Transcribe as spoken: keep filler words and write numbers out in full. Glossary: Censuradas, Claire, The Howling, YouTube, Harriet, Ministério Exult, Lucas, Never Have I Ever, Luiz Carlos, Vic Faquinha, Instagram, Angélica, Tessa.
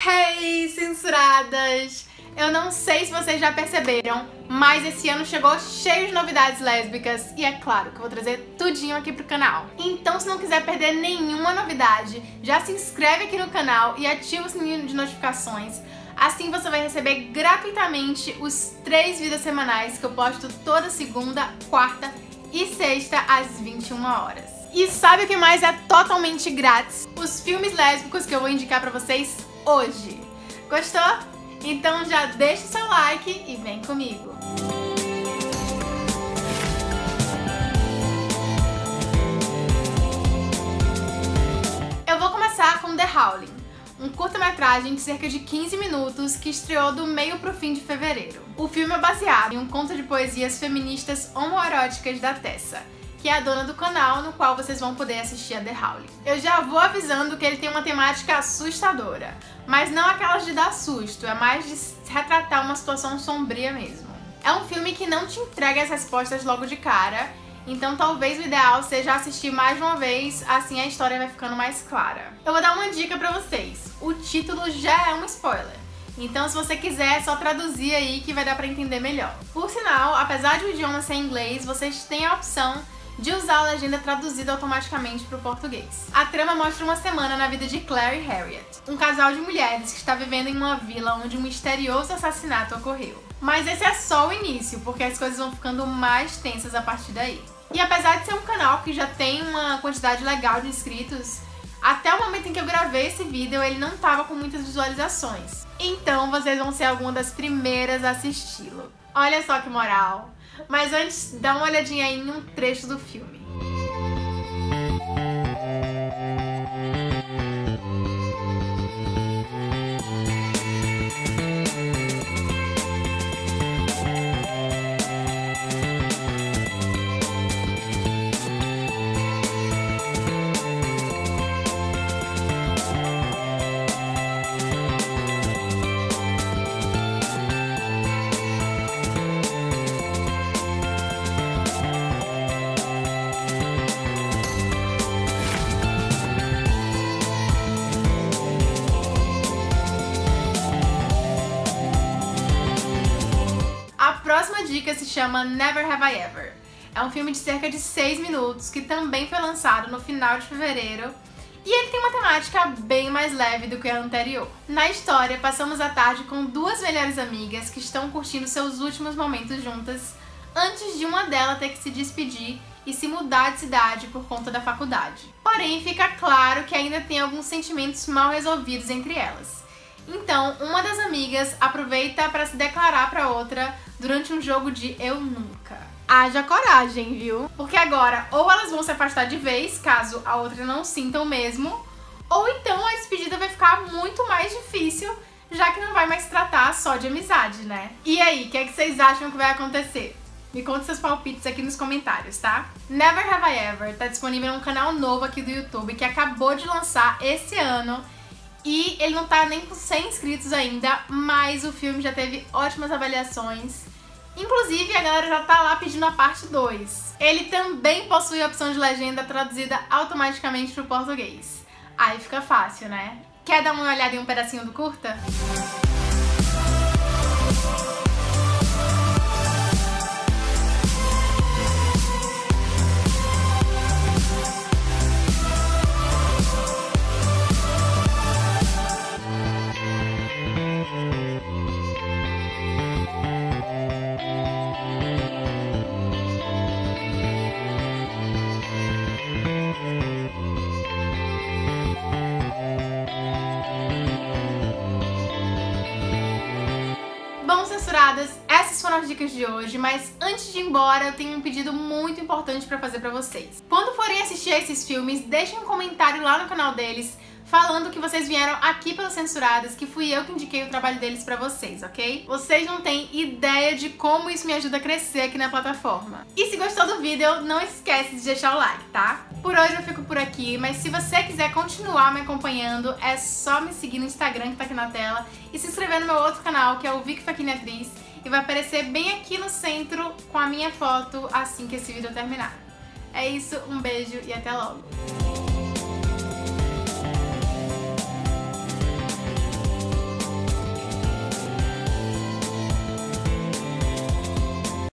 Hey, censuradas! Eu não sei se vocês já perceberam, mas esse ano chegou cheio de novidades lésbicas e é claro que eu vou trazer tudinho aqui pro canal. Então, se não quiser perder nenhuma novidade, já se inscreve aqui no canal e ativa o sininho de notificações. Assim você vai receber gratuitamente os três vídeos semanais que eu posto toda segunda, quarta e sexta às vinte e uma horas. E sabe o que mais é totalmente grátis? Os filmes lésbicos que eu vou indicar pra vocês hoje. Gostou? Então já deixa o seu like e vem comigo. Eu vou começar com The Howling, um curta-metragem de cerca de quinze minutos que estreou do meio pro fim de fevereiro. O filme é baseado em um conto de poesias feministas homoeróticas da Tessa, que é a dona do canal no qual vocês vão poder assistir a The Howling. Eu já vou avisando que ele tem uma temática assustadora, mas não aquelas de dar susto, é mais de retratar uma situação sombria mesmo. É um filme que não te entrega as respostas logo de cara, então talvez o ideal seja assistir mais de uma vez, assim a história vai ficando mais clara. Eu vou dar uma dica pra vocês, o título já é um spoiler. Então, se você quiser, é só traduzir aí que vai dar pra entender melhor. Por sinal, apesar de o idioma ser inglês, vocês têm a opção de usar a legenda traduzida automaticamente para o português. A trama mostra uma semana na vida de Claire e Harriet, um casal de mulheres que está vivendo em uma vila onde um misterioso assassinato ocorreu. Mas esse é só o início, porque as coisas vão ficando mais tensas a partir daí. E apesar de ser um canal que já tem uma quantidade legal de inscritos, até o momento em que eu gravei esse vídeo ele não estava com muitas visualizações. Então vocês vão ser algumas das primeiras a assisti-lo. Olha só que moral! Mas antes, dá uma olhadinha aí em um trecho do filme. A próxima dica se chama Never Have I Ever. É um filme de cerca de seis minutos que também foi lançado no final de fevereiro e ele tem uma temática bem mais leve do que a anterior. Na história, passamos a tarde com duas melhores amigas que estão curtindo seus últimos momentos juntas antes de uma delas ter que se despedir e se mudar de cidade por conta da faculdade. Porém, fica claro que ainda tem alguns sentimentos mal resolvidos entre elas. Então, uma das amigas aproveita para se declarar para outra durante um jogo de Eu Nunca. Haja coragem, viu? Porque agora ou elas vão se afastar de vez, caso a outra não sinta o mesmo, ou então a despedida vai ficar muito mais difícil, já que não vai mais tratar só de amizade, né? E aí, o que é que vocês acham que vai acontecer? Me conta seus palpites aqui nos comentários, tá? Never Have I Ever tá disponível num canal novo aqui do YouTube que acabou de lançar esse ano. E ele não tá nem com cem inscritos ainda, mas o filme já teve ótimas avaliações. Inclusive, a galera já tá lá pedindo a parte dois. Ele também possui a opção de legenda traduzida automaticamente pro português. Aí fica fácil, né? Quer dar uma olhada em um pedacinho do curta? Essas foram as dicas de hoje, mas antes de ir embora eu tenho um pedido muito importante pra fazer pra vocês. Quando forem assistir a esses filmes, deixem um comentário lá no canal deles falando que vocês vieram aqui pelas Censuradas, que fui eu que indiquei o trabalho deles pra vocês, ok? Vocês não têm ideia de como isso me ajuda a crescer aqui na plataforma. E se gostou do vídeo, não esquece de deixar o like, tá? Por hoje eu fico por aqui, mas se você quiser continuar me acompanhando, é só me seguir no Instagram que tá aqui na tela e se inscrever no meu outro canal, que é o Vic Faquinha Atriz, e vai aparecer bem aqui no centro com a minha foto assim que esse vídeo terminar. É isso, um beijo e até logo!